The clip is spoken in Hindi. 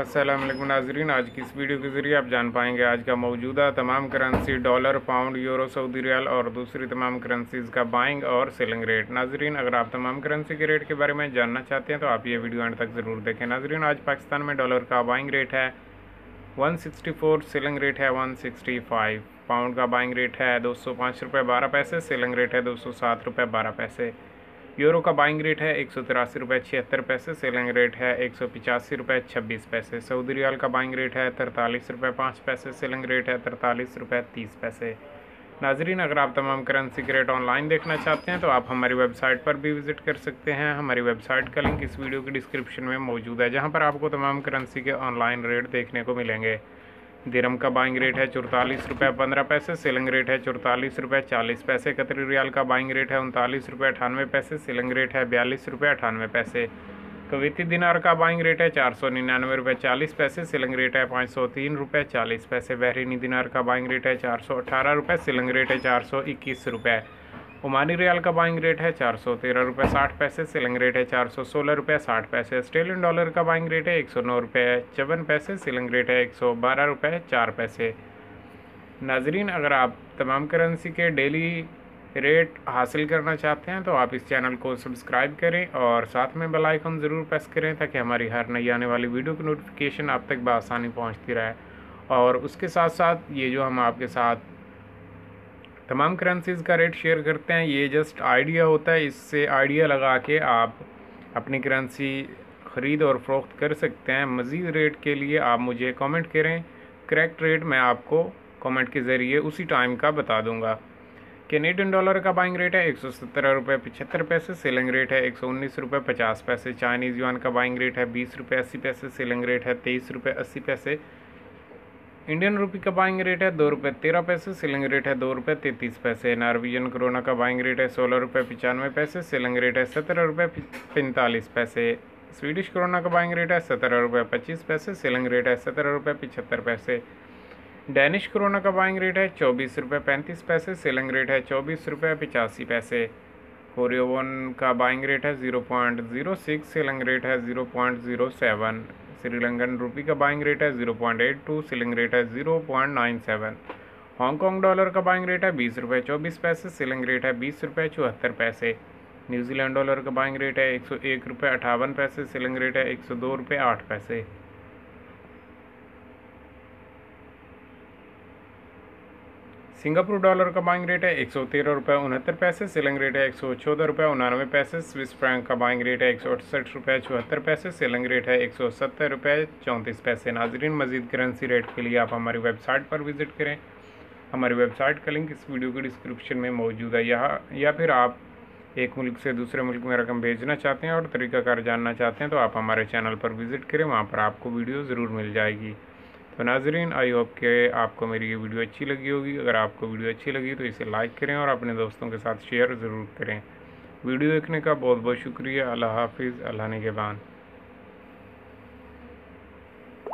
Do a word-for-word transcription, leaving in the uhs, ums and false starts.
अस्सलाम वालेकुम नाजरीन, आज की इस वीडियो के ज़रिए आप जान पाएंगे आज का मौजूदा तमाम currency dollar, pound, euro, Saudi riyal और दूसरी तमाम करेंसीज़ का बाइंग और सेलिंग रेट। नाजरीन, अगर आप तमाम करेंसी के रेट के बारे में जानना चाहते हैं तो आप ये वीडियो अंत तक ज़रूर देखें। नाजरीन, आज पाकिस्तान में डॉलर का बाइंग रेट है एक सौ चौंसठ, सेलिंग रेट है एक सौ पैंसठ, पाउंड का बाइंग रेट है दो सौ पाँच रुपये बारह पैसे, सेलिंग रेट है दो सौ सात रुपये बारह पैसे, यूरो का बाइंग रेट है एक सौ तिरासी रुपये छिहत्तर पैसे, सेलिंग रेट है एक सौ पिचासी रुपये छब्बीस पैसे, सऊदी रियाल का बाइंग रेट है तरतालीस रुपये पाँच पैसे, सेलिंग रेट है तरतालीस रुपये तीस पैसे। नाजरीन, अगर आप तमाम करेंसी के रेट ऑनलाइन देखना चाहते हैं तो आप हमारी वेबसाइट पर भी विज़िट कर सकते हैं। हमारी वेबसाइट का लिंक इस वीडियो की डिस्क्रिप्शन में मौजूद है, जहाँ पर आपको तमाम करेंसी के ऑनलाइन रेट देखने को मिलेंगे। दिरहम का बाइंग रेट है चौतालीस रुपये पंद्रह पैसे, सेलिंग रेट है चौतालीस रुपये चालीस पैसे, कतरी रियाल का बाइंग रेट है उनतालीस रुपये अठानवे पैसे, सेलिंग रेट है बयालीस रुपये अठानवे पैसे, कुवैती दिनार का बाइंग रेट है चार सौ निन्यानवे रुपये चालीस पैसे, सेलिंग रेट है पाँच सौ तीन रुपये चालीस पैसे, बहरीनी दिनार का बाइंग रेट है चार सौ अठारह रुपये, सेलिंग रेट है चार सौ इक्कीस रुपये, ओमानी रियाल का बाइंग रेट है चार सौ तेरह रुपये साठ पैसे, सेलिंग रेट है चार सौ सोलह रुपये साठ पैसे, ऑस्ट्रेलियन डॉलर का बाइंग रेट है एक सौ नौ रुपये चौवन पैसे, सेलिंग रेट है एक सौ बारह रुपये चार पैसे। नाजरीन, अगर आप तमाम करेंसी के डेली रेट हासिल करना चाहते हैं तो आप इस चैनल को सब्सक्राइब करें और साथ में बेल आइकन ज़रूर प्रेस करें ताकि हमारी हर नई आने वाली वीडियो की नोटिफिकेशन आप तक बआसानी पहुँचती रहे। और उसके साथ साथ ये जो हम आपके साथ तमाम करेंसीज़ का रेट शेयर करते हैं, ये जस्ट आइडिया होता है, इससे आइडिया लगा के आप अपनी करेंसी ख़रीद और फ़रोख्त कर सकते हैं। मज़ीद रेट के लिए आप मुझे कमेंट करें, करेक्ट रेट मैं आपको कमेंट के ज़रिए उसी टाइम का बता दूंगा। कैनेडियन डॉलर का बाइंग रेट है एक सौ सत्रह रुपये पचहत्तर पैसे, सेलिंग रेट है एक सौ उन्नीस रुपये पचास पैसे, चाइनीज़ युआन का बाइंग रेट है बीस रुपये अस्सी पैसे, सेलिंग रेट है तेईस रुपये अस्सी पैसे, इंडियन रूपी का बाइंग रेट है दो रुपये तेरह पैसे, सेलिंग रेट है दो रुपये तैंतीस पैसे, नॉर्वेजियन करोना का बाइंग रेट है सोलह रुपये पचानवे पैसे, सेलिंग रेट है सत्रह रुपये पैंतालीस पैसे, स्वीडिश करोना का बाइंग रेट है सत्रह रुपये पच्चीस पैसे, सेलिंग रेट है सत्रह रुपये पचहत्तर पैसे, डैनिश करोना का बाइंग रेट है चौबीस रुपये पैंतीस पैसे, सेलिंग रेट है चौबीस रुपये पचासी पैसे, कोरियो वोन का बाइंग रेट है zero point zero six, selling rate है zero point zero seven, Sri Lankan rupee का बाइंग रेट है zero point eight two, selling rate है zero point nine seven, Hong Kong dollar का बाइंग रेट है बीस रुपये चौबीस पैसे, सेलिंग रेट है बीस रुपये चौहत्तर पैसे, न्यूजीलैंड डॉलर का बाइंग रेट है एक सौ एक रुपये अट्ठावन पैसे, सेलिंग रेट है एक सौ दो रुपये आठ पैसे, सिंगापुर डॉलर का बाइंग रेट है एक सौ तेरह रुपये उनहत्तर पैसे, सेलिंग रेट है एक सौ चौदह रुपये उनानवे पैसे, स्विस फ्रैंक का बाइंग रेट है एक सौ अड़सठ रुपये चौहत्तर पैसे, सेलिंग रेट है एक सौ सत्तर रुपये चौंतीस पैसे। नाजरीन, मजीद करेंसी रेट के लिए आप हमारी वेबसाइट पर विज़िट करें, हमारी वेबसाइट का लिंक इस वीडियो की डिस्क्रिप्शन में मौजूद है। यहाँ या फिर आप एक मुल्क से दूसरे मुल्क में रकम भेजना चाहते हैं और तरीक़ाकार जानना चाहते हैं तो आप हमारे चैनल पर विज़िट करें, वहाँ पर आपको वीडियो ज़रूर मिल जाएगी। तो नाजरीन, आई होप के आपको मेरी ये वीडियो अच्छी लगी होगी। अगर आपको वीडियो अच्छी लगी तो इसे लाइक करें और अपने दोस्तों के साथ शेयर ज़रूर करें। वीडियो देखने का बहुत बहुत शुक्रिया। अल्लाह हाफिज़, अल्लाह निगहबान।